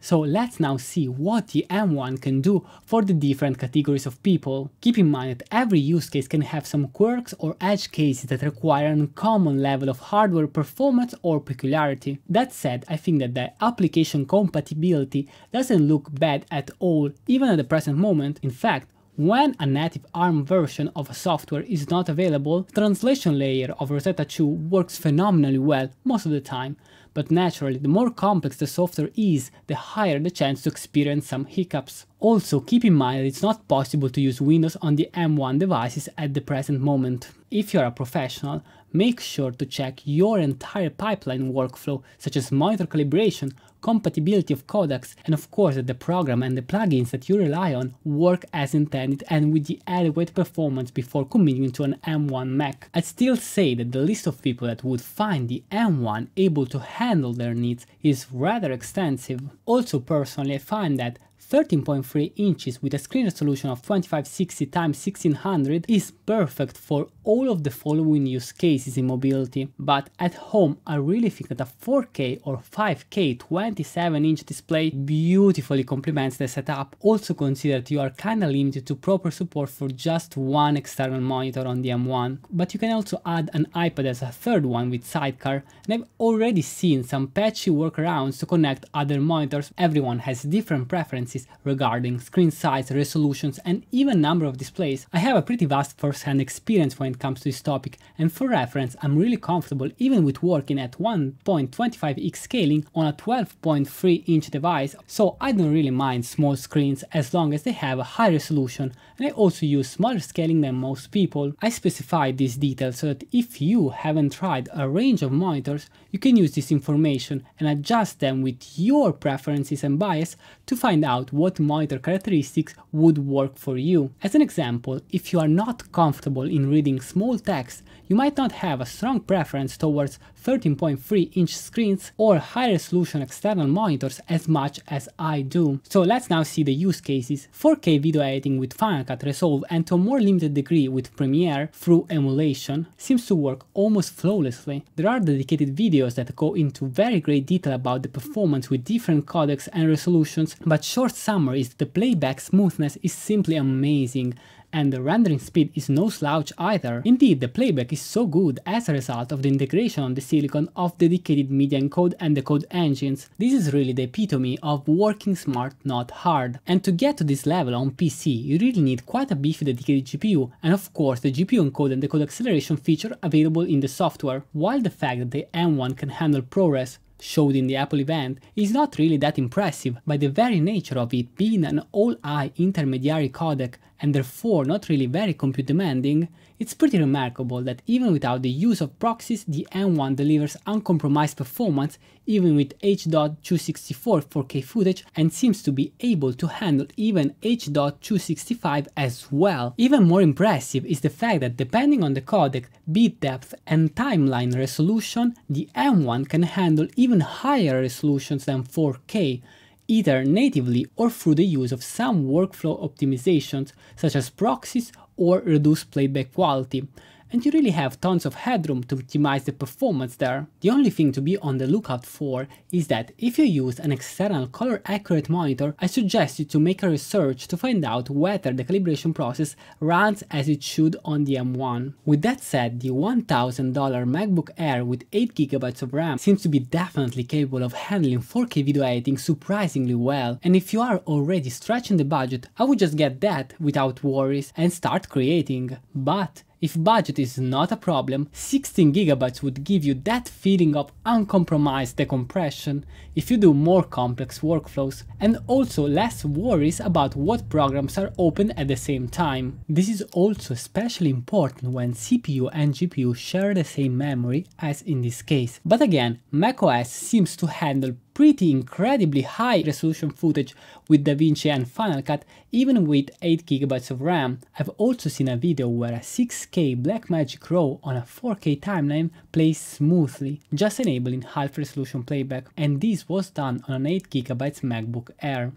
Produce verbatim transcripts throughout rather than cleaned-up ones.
So let's now see what the M one can do for the different categories of people. Keep in mind that every use case can have some quirks or edge cases that require an uncommon level of hardware performance or peculiarity. That said, I think that the application compatibility doesn't look bad at all, even at the present moment. In fact, when a native ARM version of a software is not available, the translation layer of Rosetta two works phenomenally well most of the time. But naturally, the more complex the software is, the higher the chance to experience some hiccups. Also, keep in mind that it's not possible to use Windows on the M one devices at the present moment. If you're a professional, make sure to check your entire pipeline workflow, such as monitor calibration, compatibility of codecs, and of course that the program and the plugins that you rely on work as intended and with the adequate performance before committing to an M one Mac. I'd still say that the list of people that would find the M one able to handle their needs is rather extensive. Also, personally, I find that thirteen point three inches with a screen resolution of twenty-five sixty by sixteen hundred is perfect for all of the following use cases in mobility, but at home I really think that a four K or five K twenty-seven inch display beautifully complements the setup. Also consider that you are kinda limited to proper support for just one external monitor on the M one, but you can also add an iPad as a third one with Sidecar, and I've already seen some patchy workarounds to connect other monitors. Everyone has different preferences regarding screen size, resolutions, and even number of displays. I have a pretty vast first-hand experience when it comes to this topic, and for reference, I'm really comfortable even with working at one point two five x scaling on a twelve point three inch device, so I don't really mind small screens as long as they have a high resolution, and I also use smaller scaling than most people. I specified these details so that if you haven't tried a range of monitors, you can use this information and adjust them with your preferences and bias to find out what monitor characteristics would work for you. As an example, if you are not comfortable in reading small text, you might not have a strong preference towards thirteen point three inch screens or high-resolution external monitors as much as I do. So let's now see the use cases. four K video editing with Final Cut, Resolve, and to a more limited degree with Premiere through emulation seems to work almost flawlessly. There are dedicated videos that go into very great detail about the performance with different codecs and resolutions, but short summary is the playback smoothness is simply amazing, and the rendering speed is no slouch either. Indeed, the playback is so good as a result of the integration on the silicon of dedicated media encode and decode engines. This is really the epitome of working smart, not hard. And to get to this level on P C, you really need quite a beefy dedicated G P U, and of course the G P U encode and decode acceleration feature available in the software. While the fact that the M one can handle ProRes, showed in the Apple event, is not really that impressive by the very nature of it being an all-eye intermediary codec and therefore not really very compute demanding. It's pretty remarkable that even without the use of proxies, the M one delivers uncompromised performance even with H two sixty-four four K footage, and seems to be able to handle even H two sixty-five as well. Even more impressive is the fact that depending on the codec, bit depth and timeline resolution, the M one can handle even higher resolutions than four K, either natively or through the use of some workflow optimizations, such as proxies or reduced playback quality, and you really have tons of headroom to optimize the performance there. The only thing to be on the lookout for is that if you use an external color accurate monitor, I suggest you to make a research to find out whether the calibration process runs as it should on the M one. With that said, the one thousand dollar MacBook Air with eight gigabytes of RAM seems to be definitely capable of handling four K video editing surprisingly well, and if you are already stretching the budget, I would just get that without worries and start creating. But if budget is not a problem, sixteen gigabytes would give you that feeling of uncompromised decompression if you do more complex workflows, and also less worries about what programs are open at the same time. This is also especially important when C P U and G P U share the same memory, as in this case. But again, macOS seems to handle pretty incredibly high resolution footage with DaVinci and Final Cut even with eight gigabytes of RAM. I've also seen a video where a six K Blackmagic RAW on a four K timeline plays smoothly, just enabling half resolution playback, and this was done on an eight gigabyte MacBook Air.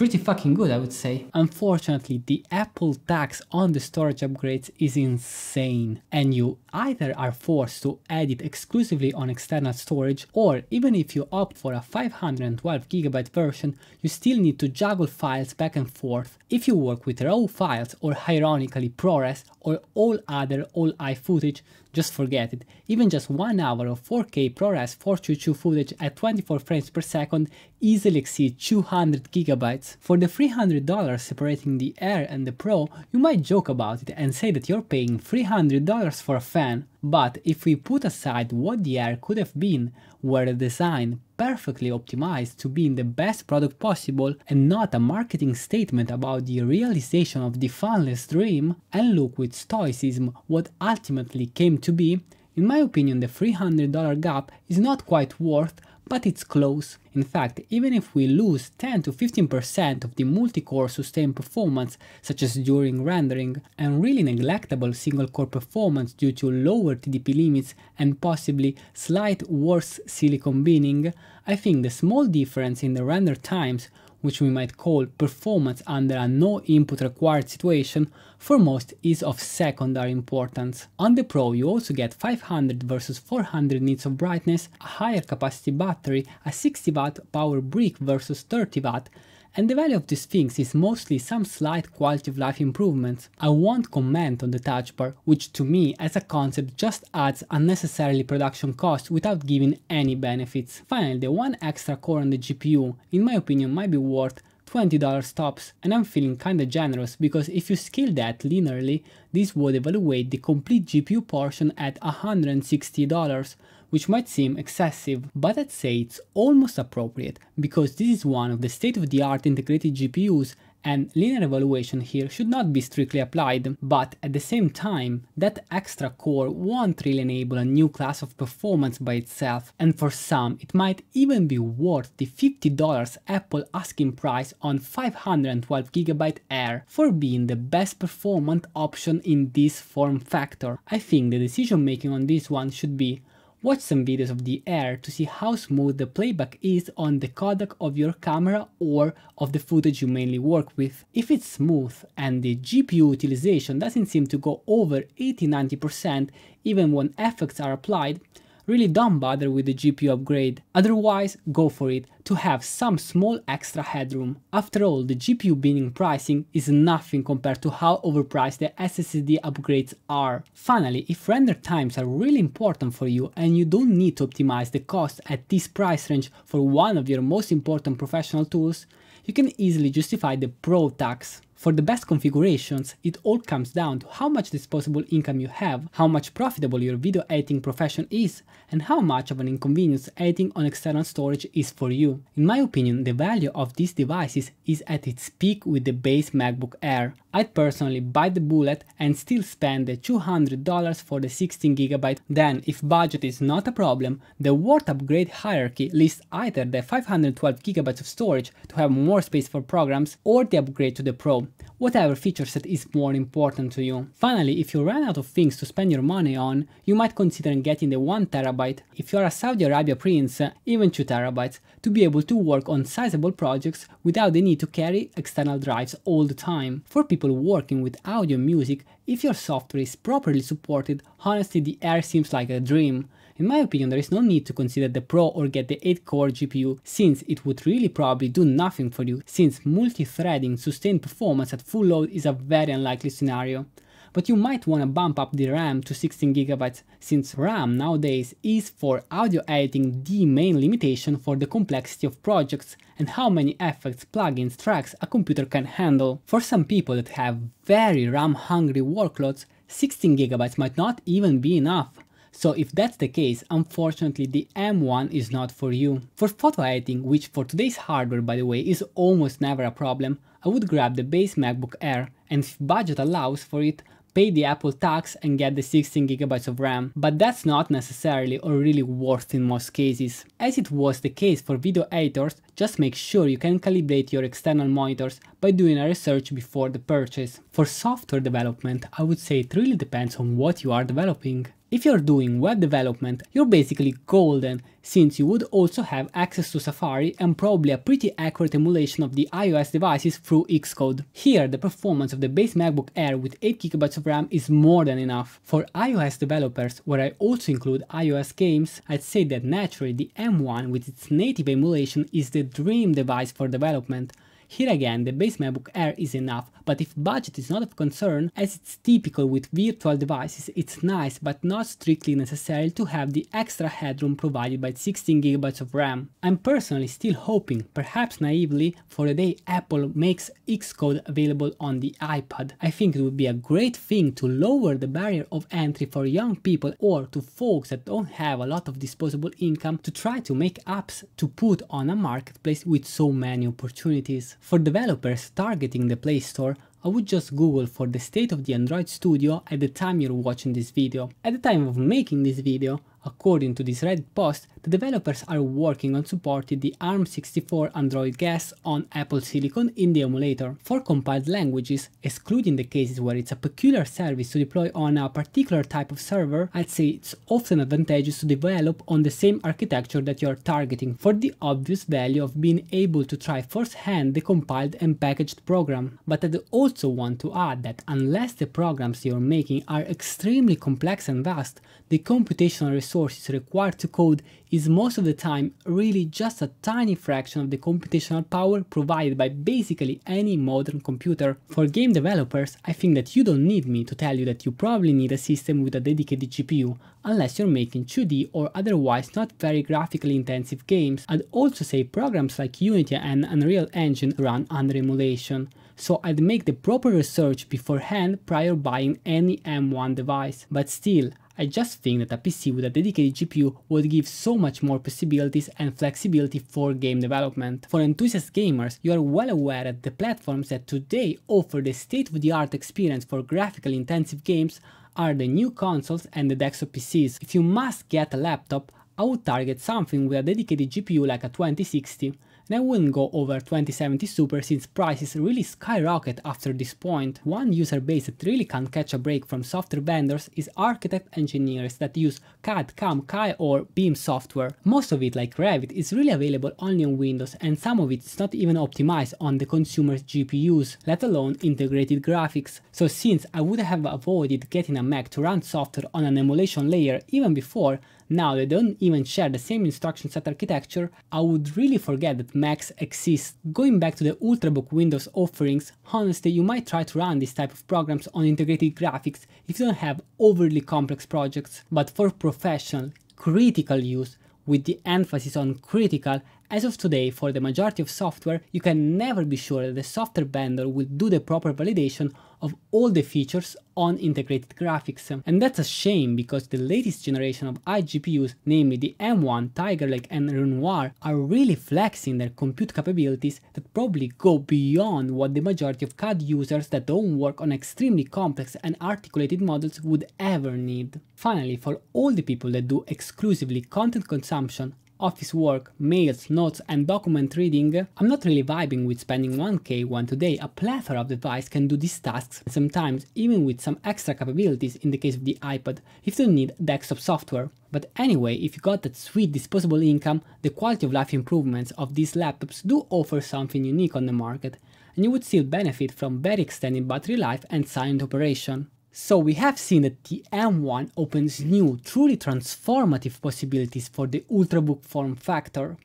pretty fucking good, I would say. Unfortunately, the Apple tax on the storage upgrades is insane, and you either are forced to add it exclusively on external storage, or even if you opt for a five hundred twelve gigabyte version, you still need to juggle files back and forth if you work with RAW files or ironically ProRes or all other all-eye footage. Just forget it. Even just one hour of four K ProRes four twenty-two footage at twenty-four frames per second easily exceeds two hundred gigabytes. For the three hundred dollars separating the Air and the Pro, you might joke about it and say that you're paying three hundred dollars for a fan. But if we put aside what the Air could have been, were the design perfectly optimized to be in the best product possible and not a marketing statement about the realization of the fanless dream, and look with stoicism what ultimately came to be, in my opinion the three hundred dollar gap is not quite worth, but it's close. In fact, even if we lose ten to fifteen percent of the multi-core sustained performance, such as during rendering, and really neglectable single-core performance due to lower T D P limits and possibly slight worse silicon binning, I think the small difference in the render times, which we might call performance under a no input required situation, for most is of secondary importance. On the Pro you also get five hundred versus four hundred nits of brightness, a higher capacity battery, a sixty watt power brick versus thirty watt, and the value of these things is mostly some slight quality of life improvements. I won't comment on the touch bar, which to me as a concept just adds unnecessarily production cost without giving any benefits. Finally, the one extra core on the G P U, in my opinion, might be worth twenty dollars tops, and I'm feeling kinda generous because if you scale that linearly, this would evaluate the complete G P U portion at one hundred sixty dollars, which might seem excessive, but I'd say it's almost appropriate, because this is one of the state-of-the-art integrated G P Us, and linear evaluation here should not be strictly applied. But at the same time, that extra core won't really enable a new class of performance by itself, and for some it might even be worth the fifty dollars Apple asking price on five hundred twelve gigabyte Air for being the best performant option in this form factor. I think the decision making on this one should be: watch some videos of the Air to see how smooth the playback is on the codec of your camera or of the footage you mainly work with. If it's smooth and the G P U utilization doesn't seem to go over eighty to ninety percent even when effects are applied, really don't bother with the G P U upgrade. Otherwise, go for it to have some small extra headroom. After all, the G P U binning pricing is nothing compared to how overpriced the S S D upgrades are. Finally, if render times are really important for you and you don't need to optimize the cost at this price range for one of your most important professional tools, you can easily justify the Pro tax. For the best configurations, it all comes down to how much disposable income you have, how much profitable your video editing profession is, and how much of an inconvenience editing on external storage is for you. In my opinion, the value of these devices is at its peak with the base MacBook Air. I'd personally bite the bullet and still spend the two hundred dollars for the sixteen gigabyte. Then, if budget is not a problem, the worth upgrade hierarchy lists either the five hundred twelve gigabyte of storage to have more space for programs, or the upgrade to the Pro, whatever feature set is more important to you. Finally, if you run out of things to spend your money on, you might consider getting the one terabyte, if you are a Saudi Arabia prince, even two terabytes, to be able to work on sizable projects without the need to carry external drives all the time. For people working with audio and music, if your software is properly supported, honestly the Air seems like a dream. In my opinion, there is no need to consider the Pro or get the eight core G P U, since it would really probably do nothing for you, since multi-threading sustained performance at full load is a very unlikely scenario. But you might want to bump up the RAM to sixteen gigabytes, since RAM nowadays is for audio editing the main limitation for the complexity of projects and how many effects, plugins, tracks a computer can handle. For some people that have very RAM-hungry workloads, sixteen gigabytes might not even be enough. So if that's the case, unfortunately the M one is not for you. For photo editing, which for today's hardware by the way is almost never a problem, I would grab the base MacBook Air, and if budget allows for it, pay the Apple tax and get the sixteen gigabytes of RAM, but that's not necessarily or really worth in most cases. As it was the case for video editors, just make sure you can calibrate your external monitors by doing a research before the purchase. For software development, I would say it really depends on what you are developing. If you're doing web development, you're basically golden, since you would also have access to Safari and probably a pretty accurate emulation of the iOS devices through Xcode. Here, the performance of the base MacBook Air with eight gigabytes of RAM is more than enough. For iOS developers, where I also include iOS games, I'd say that naturally the M one with its native emulation is the dream device for development. Here again, the base MacBook Air is enough, but if budget is not of concern, as it's typical with virtual devices, it's nice but not strictly necessary to have the extra headroom provided by sixteen gigabytes of RAM. I'm personally still hoping, perhaps naively, for the day Apple makes Xcode available on the iPad. I think it would be a great thing to lower the barrier of entry for young people or to folks that don't have a lot of disposable income to try to make apps to put on a marketplace with so many opportunities. For developers targeting the Play Store, I would just Google for the state of the Android Studio at the time you're watching this video. At the time of making this video, according to this Reddit post, the developers are working on supporting the ARM sixty-four Android guests on Apple Silicon in the emulator. For compiled languages, excluding the cases where it's a peculiar service to deploy on a particular type of server, I'd say it's often advantageous to develop on the same architecture that you're targeting, for the obvious value of being able to try firsthand the compiled and packaged program. But I'd also want to add that unless the programs you're making are extremely complex and vast, the computational resources required to code is most of the time really just a tiny fraction of the computational power provided by basically any modern computer. For game developers, I think that you don't need me to tell you that you probably need a system with a dedicated G P U, unless you're making two D or otherwise not very graphically intensive games. I'd also say programs like Unity and Unreal Engine run under emulation, so I'd make the proper research beforehand prior buying any M one device. But still, I just think that a P C with a dedicated G P U would give so much more possibilities and flexibility for game development. For enthusiast gamers, you are well aware that the platforms that today offer the state-of-the-art experience for graphically intensive games are the new consoles and the desktop P Cs. If you must get a laptop, I would target something with a dedicated G P U like a twenty sixty. And I wouldn't go over twenty seventy Super since prices really skyrocket after this point. One user base that really can't catch a break from software vendors is architect engineers that use C A D, C A M, C A E or BIM software. Most of it, like Revit, is really available only on Windows, and some of it is not even optimized on the consumer's G P Us, let alone integrated graphics. So since I would have avoided getting a Mac to run software on an emulation layer even before, now they don't even share the same instruction set architecture, I would really forget that Macs exist. Going back to the Ultrabook Windows offerings, honestly you might try to run this type of programs on integrated graphics if you don't have overly complex projects. But for professional, critical use, with the emphasis on critical, as of today, for the majority of software, you can never be sure that the software vendor will do the proper validation of all the features on integrated graphics. And that's a shame, because the latest generation of iGPUs, namely the M one, Tiger Lake and Renoir, are really flexing their compute capabilities that probably go beyond what the majority of C A D users that don't work on extremely complex and articulated models would ever need. Finally, for all the people that do exclusively content consumption, office work, mails, notes and document reading, I'm not really vibing with spending one K one today. A plethora of devices can do these tasks, sometimes even with some extra capabilities in the case of the iPad, if you need desktop software. But anyway, if you got that sweet disposable income, the quality of life improvements of these laptops do offer something unique on the market, and you would still benefit from very extended battery life and silent operation. So we have seen that the M one opens new, truly transformative possibilities for the Ultrabook form factor.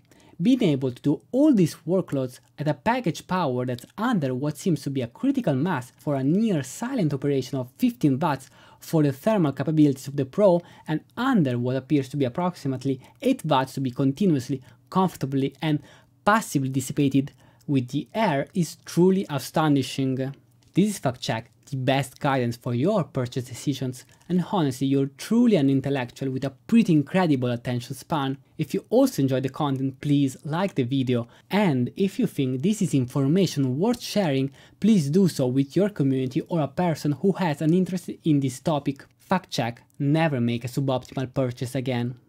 Being able to do all these workloads at a package power that's under what seems to be a critical mass for a near silent operation of fifteen watts for the thermal capabilities of the Pro, and under what appears to be approximately eight watts to be continuously, comfortably and passively dissipated with the Air, is truly astonishing. This is Fact Check, the best guidance for your purchase decisions, and honestly you're truly an intellectual with a pretty incredible attention span. If you also enjoy the content, please like the video, and if you think this is information worth sharing, please do so with your community or a person who has an interest in this topic. Fact Check, never make a suboptimal purchase again.